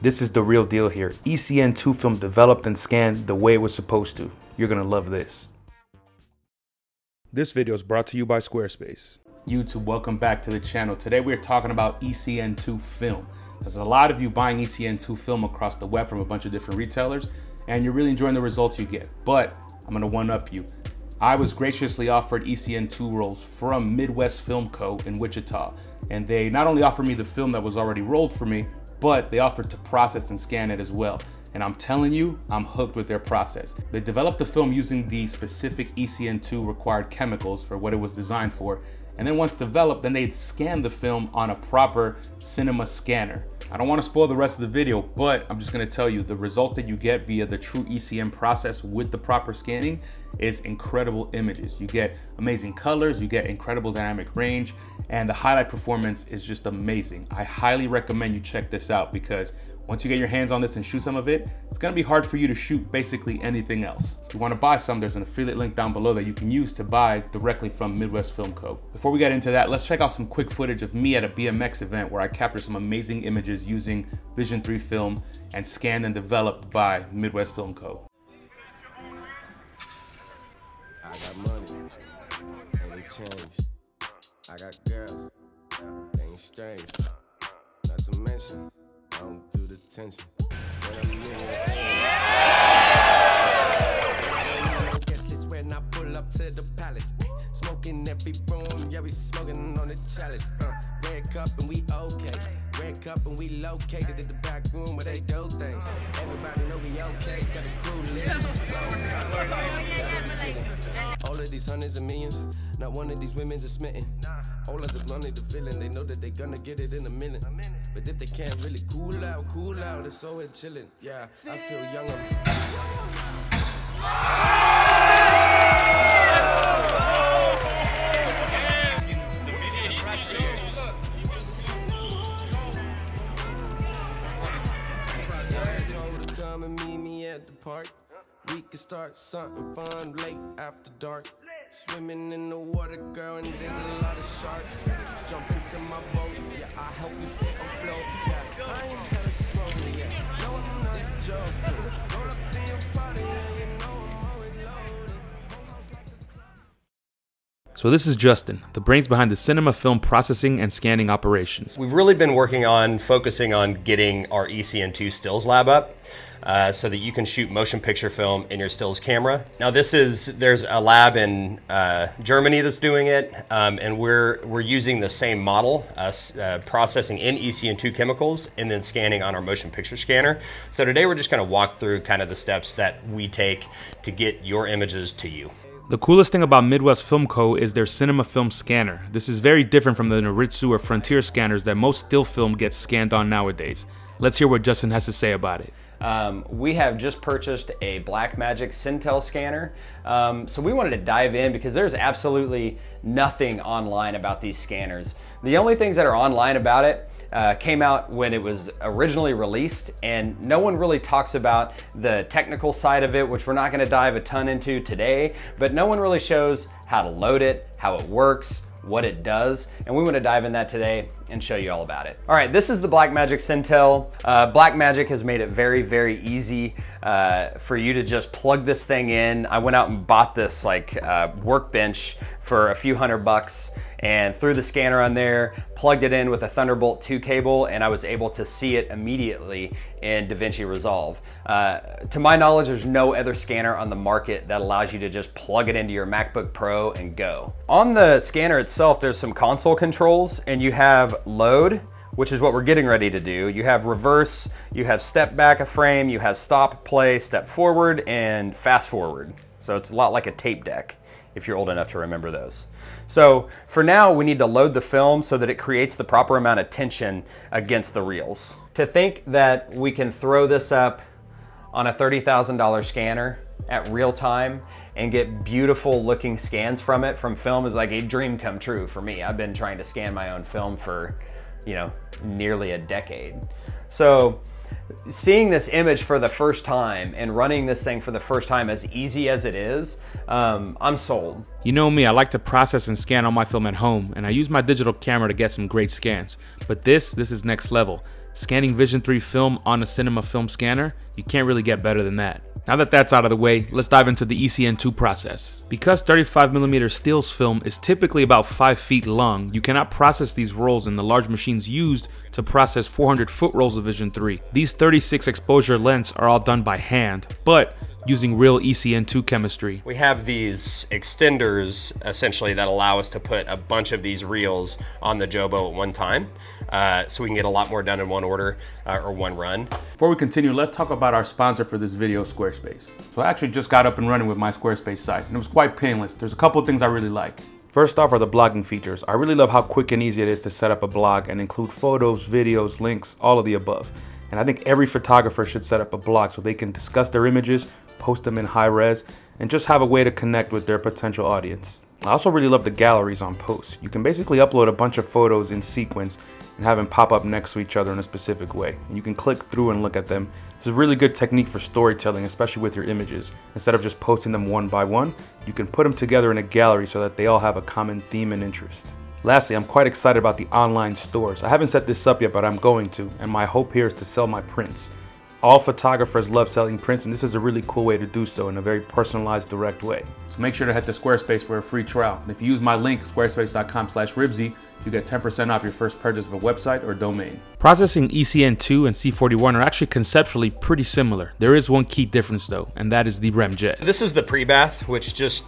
This is the real deal here. ECN2 film developed and scanned the way it was supposed to. You're gonna love this. This video is brought to you by Squarespace. YouTube, welcome back to the channel. Today we're talking about ECN2 film. There's a lot of you buying ECN2 film across the web from a bunch of different retailers, and you're really enjoying the results you get, but I'm gonna one-up you. I was graciously offered ECN2 rolls from Midwest Film Co. in Wichita, and they not only offered me the film that was already rolled for me, but they offered to process and scan it as well. And I'm telling you, I'm hooked with their process. They developed the film using the specific ECN2 required chemicals for what it was designed for, and then once developed, then they'd scan the film on a proper cinema scanner. I don't want to spoil the rest of the video, but I'm just going to tell you the result that you get via the true ECN process with the proper scanning is incredible images. You get amazing colors, you get incredible dynamic range, and the highlight performance is just amazing. I highly recommend you check this out because once you get your hands on this and shoot some of it, it's going to be hard for you to shoot basically anything else. If you want to buy some, there's an affiliate link down below that you can use to buy directly from Midwest Film Co. Before we get into that, let's check out some quick footage of me at a BMX event where I captured some amazing images using Vision 3 film and scanned and developed by Midwest Film Co. I got money, and it changed. I got girls, things strange. Not to mention, I don't do the tension. I guess it's when I pull up to the palace. Smoking every room, yeah, we smoking on the chalice. Red cup and we okay. Red cup and we located in the back room where they do things. Everybody know we okay, got a crew lit. All of these hundreds and millions, not one of these women's is smitten. All of the money, the feeling, they know that they gonna get it in a minute. But if they can't really cool out, it's always chilling. Yeah, I feel younger. We can start something fun late after dark. Swimming in the water, girl, and there's a lot of sharks. Jump into my boat, yeah, I help you stay afloat. Yeah, I ain't had a smoke yet. No, I'm not joking. Roll up in your body, yeah, you know I'm always loaded. So this is Justin, the brains behind the cinema film processing and scanning operations. We've really been working on focusing on getting our ECN2 stills lab up. So that you can shoot motion picture film in your stills camera. Now there's a lab in Germany that's doing it, and we're using the same model, processing in ECN2 chemicals and then scanning on our motion picture scanner. So today we're just gonna walk through kind of the steps that we take to get your images to you. The coolest thing about Midwest Film Co. is their cinema film scanner. This is very different from the Noritsu or Frontier scanners that most still film gets scanned on nowadays. Let's hear what Justin has to say about it. We have just purchased a Blackmagic Cintel scanner, so we wanted to dive in because there's absolutely nothing online about these scanners. The only things that are online about it came out when it was originally released, and no one really talks about the technical side of it, which we're not going to dive a ton into today, but no one really shows how to load it, how it works, what it does, and we want to dive in that today and show you all about it. All right, this is the Blackmagic Cintel. Blackmagic has made it very, very easy for you to just plug this thing in. I went out and bought this like workbench for a few $100 and threw the scanner on there, plugged it in with a Thunderbolt 2 cable, and I was able to see it immediately in DaVinci Resolve. To my knowledge, there's no other scanner on the market that allows you to just plug it into your MacBook Pro and go. On the scanner itself, there's some console controls, and you have load, which is what we're getting ready to do. You have reverse, you have step back a frame, you have stop, play, step forward, and fast forward. So it's a lot like a tape deck, if you're old enough to remember those. So for now, we need to load the film so that it creates the proper amount of tension against the reels. To think that we can throw this up on a $30,000 scanner at real time and get beautiful looking scans from it, from film, is like a dream come true for me. I've been trying to scan my own film for, you know, nearly a decade. So seeing this image for the first time and running this thing for the first time, as easy as it is, I'm sold. You know me, I like to process and scan all my film at home, and I use my digital camera to get some great scans. But this is next level. scanning Vision 3 film on a cinema film scanner, you can't really get better than that. Now that that's out of the way, let's dive into the ECN2 process. Because 35mm steels film is typically about 5 feet long, you cannot process these rolls in the large machines used to process 400-foot rolls of Vision 3. These 36 exposure lengths are all done by hand, but using real ECN2 chemistry. We have these extenders essentially that allow us to put a bunch of these reels on the Jobo at one time, so we can get a lot more done in one order or one run. Before we continue, let's talk about our sponsor for this video, Squarespace. So I actually just got up and running with my Squarespace site, and it was quite painless. There's a couple of things I really like. First off are the blogging features. I really love how quick and easy it is to set up a blog and include photos, videos, links, all of the above. And I think every photographer should set up a blog so they can discuss their images, post them in high res, and just have a way to connect with their potential audience. I also really love the galleries on posts. You can basically upload a bunch of photos in sequence and have them pop up next to each other in a specific way. And you can click through and look at them. It's a really good technique for storytelling, especially with your images. Instead of just posting them one by one, you can put them together in a gallery so that they all have a common theme and interest. Lastly, I'm quite excited about the online stores. I haven't set this up yet, but I'm going to, and my hope here is to sell my prints. All photographers love selling prints, and this is a really cool way to do so in a very personalized, direct way. So make sure to head to Squarespace for a free trial. And if you use my link, squarespace.com/ribsy, you get 10% off your first purchase of a website or domain. Processing ECN2 and C41 are actually conceptually pretty similar. There is one key difference though, and that is the REMJET. This is the pre-bath, which just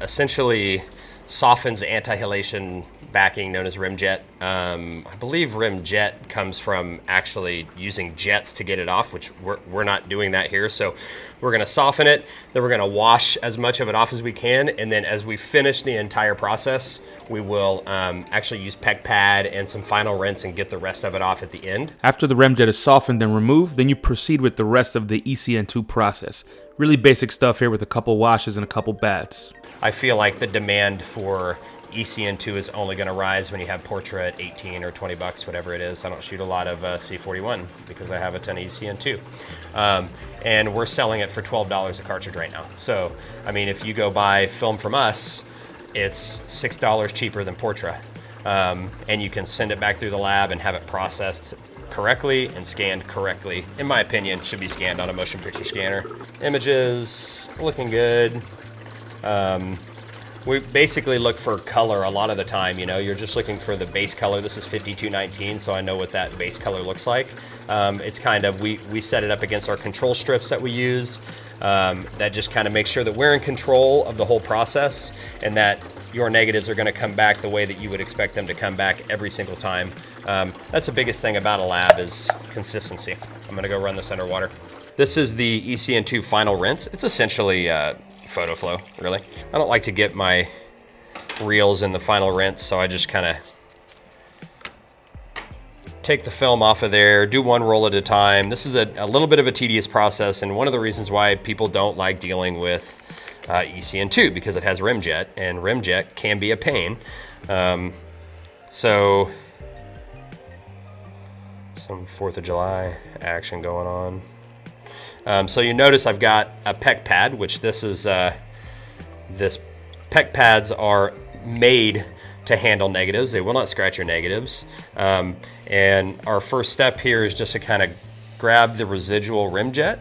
essentially softens anti-halation backing known as REMJET. I believe REMJET comes from actually using jets to get it off, which we're not doing that here. So we're gonna soften it, then we're gonna wash as much of it off as we can, and then as we finish the entire process, we will actually use PEC pad and some final rinse and get the rest of it off at the end. After the REMJET is softened and removed, then you proceed with the rest of the ECN2 process. Really basic stuff here with a couple washes and a couple baths. I feel like the demand for ECN2 is only going to rise when you have Portra at 18 or 20 bucks, whatever it is. I don't shoot a lot of C41 because I have a ton of ECN2. And we're selling it for $12 a cartridge right now. So, I mean, if you go buy film from us, it's $6 cheaper than Portra. And you can send it back through the lab and have it processed correctly and scanned correctly. In my opinion, should be scanned on a motion picture scanner. Images, looking good. We basically look for color a lot of the time, you know, you're just looking for the base color. This is 5219, so I know what that base color looks like. It's kind of, we set it up against our control strips that we use. That just kind of makes sure that we're in control of the whole process and that your negatives are going to come back the way that you would expect them to come back every single time. That's the biggest thing about a lab is consistency. I'm going to go run this underwater. This is the ECN2 final rinse. It's essentially photo flow, really. I don't like to get my reels in the final rinse, so I just kind of take the film off of there, do one roll at a time. This is a little bit of a tedious process, and one of the reasons why people don't like dealing with ECN2, because it has REMJET, and REMJET can be a pain. So, some 4th of July action going on. So you notice I've got a PEC pad, which this is, this PEC pads are made to handle negatives. They will not scratch your negatives. And our first step here is just to kind of grab the residual REMJET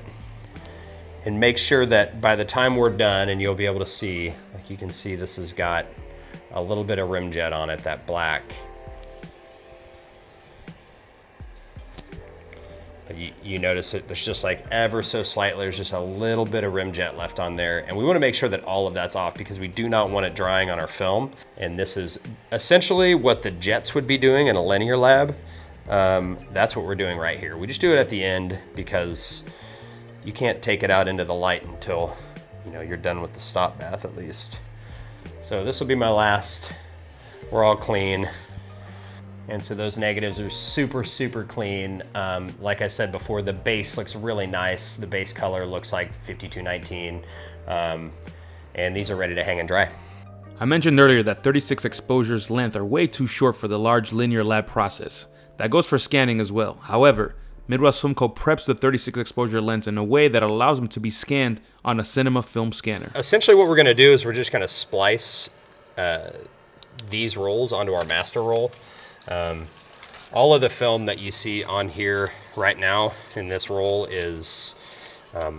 and make sure that by the time we're done, and you'll be able to see, like you can see, this has got a little bit of REMJET on it, that black. You notice that there's just like ever so slightly, there's just a little bit of REMJET left on there. And we want to make sure that all of that's off because we do not want it drying on our film. And this is essentially what the jets would be doing in a linear lab. That's what we're doing right here. We just do it at the end because you can't take it out into the light until, you know, you're done with the stop bath at least. So this will be my last, we're all clean. And so those negatives are super, super clean. Like I said before, the base looks really nice. The base color looks like 5219. And these are ready to hang and dry. I mentioned earlier that 36 exposures length are way too short for the large linear lab process. That goes for scanning as well. However, Midwest Film Co. preps the 36 exposure lens in a way that allows them to be scanned on a cinema film scanner. Essentially what we're gonna do is we're just gonna splice these rolls onto our master roll. All of the film that you see on here right now in this roll is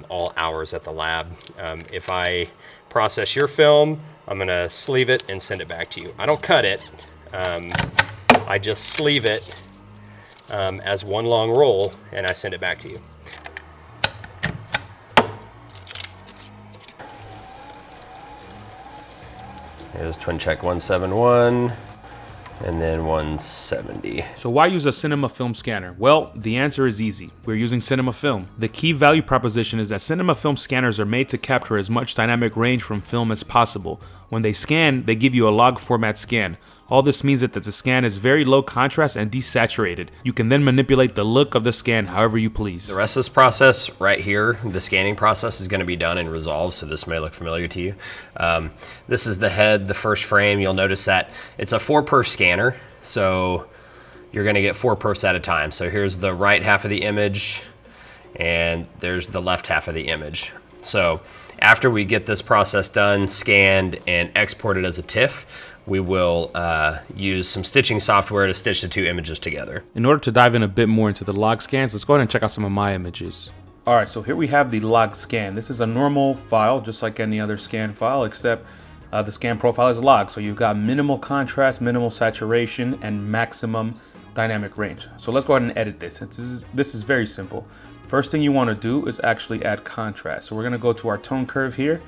all hours at the lab. If I process your film, I'm going to sleeve it and send it back to you. I don't cut it. I just sleeve it as one long roll, and I send it back to you. There's twin check 171 and then 170. So why use a cinema film scanner? Well, the answer is easy. We're using cinema film. The key value proposition is that cinema film scanners are made to capture as much dynamic range from film as possible. When they scan, they give you a log format scan. All this means that the scan is very low contrast and desaturated. You can then manipulate the look of the scan however you please. The rest of this process right here, the scanning process, is going to be done in Resolve, so this may look familiar to you. This is the head, the first frame. You'll notice that it's a 4 perf scanner, so you're going to get 4 perfs at a time. So here's the right half of the image, and there's the left half of the image. So after we get this process done, scanned, and exported as a TIFF, we will use some stitching software to stitch the 2 images together. In order to dive in a bit more into the log scans, let's go ahead and check out some of my images. All right, so here we have the log scan. This is a normal file, just like any other scan file, except the scan profile is log. So you've got minimal contrast, minimal saturation, and maximum dynamic range. So let's go ahead and edit this. This is very simple. First thing you wanna do is actually add contrast. So we're gonna go to our tone curve here,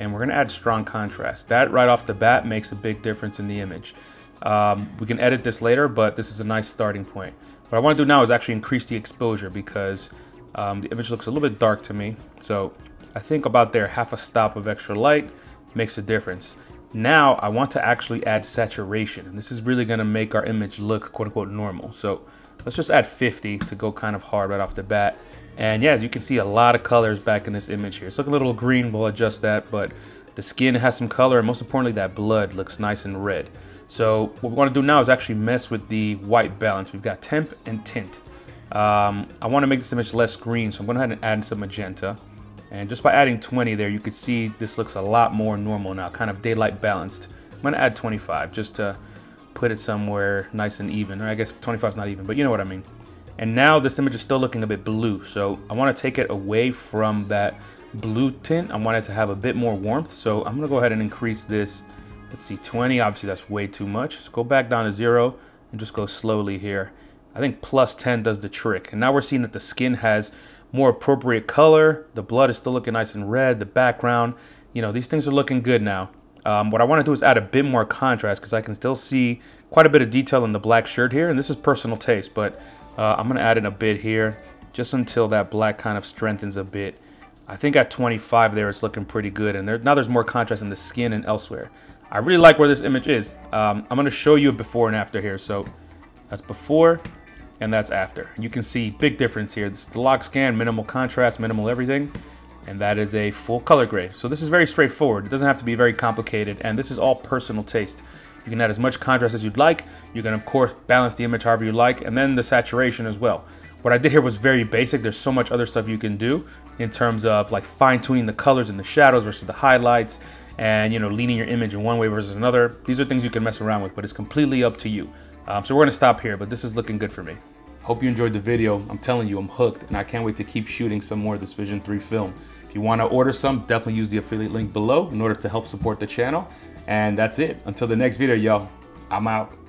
and we're gonna add strong contrast. That right off the bat makes a big difference in the image. We can edit this later, but this is a nice starting point. What I wanna do now is actually increase the exposure because the image looks a little bit dark to me. So I think about there, half a stop of extra light makes a difference. Now I want to actually add saturation, and this is really gonna make our image look quote unquote normal. So let's just add 50 to go kind of hard right off the bat. And yeah, as you can see, a lot of colors back in this image here. It's looking a little green, we'll adjust that, but the skin has some color, and most importantly, that blood looks nice and red. So what we wanna do now is actually mess with the white balance. We've got temp and tint. I wanna make this image less green, so I'm gonna go ahead and add some magenta. And just by adding 20 there, you can see this looks a lot more normal now, kind of daylight balanced. I'm gonna add 25 just to put it somewhere nice and even, or I guess 25 is not even, but you know what I mean. And now this image is still looking a bit blue, so I want to take it away from that blue tint. I want it to have a bit more warmth, so I'm going to go ahead and increase this. Let's see, 20, obviously that's way too much. Let's go back down to 0 and just go slowly here. I think plus 10 does the trick. And now we're seeing that the skin has more appropriate color. The blood is still looking nice and red, the background, you know, these things are looking good now. What I want to do is add a bit more contrast because I can still see quite a bit of detail in the black shirt here. And this is personal taste, but I'm gonna add in a bit here just until that black kind of strengthens a bit. I think at 25 there it's looking pretty good, and now there's more contrast in the skin and elsewhere. I really like where this image is. I'm gonna show you a before and after here. So that's before and that's after. You can see big difference here. This is the log scan, minimal contrast, minimal everything, and that is a full color grade. So this is very straightforward. It doesn't have to be very complicated, and this is all personal taste. You can add as much contrast as you'd like. You can, of course, balance the image however you like, and then the saturation as well. What I did here was very basic. There's so much other stuff you can do in terms of like fine-tuning the colors and the shadows versus the highlights, and you know, leaning your image in one way versus another. These are things you can mess around with, but it's completely up to you. So we're gonna stop here, but this is looking good for me. Hope you enjoyed the video. I'm telling you, I'm hooked, and I can't wait to keep shooting some more of this Vision 3 film. If you want to order some, definitely use the affiliate link below in order to help support the channel. And that's it. Until the next video, y'all, I'm out.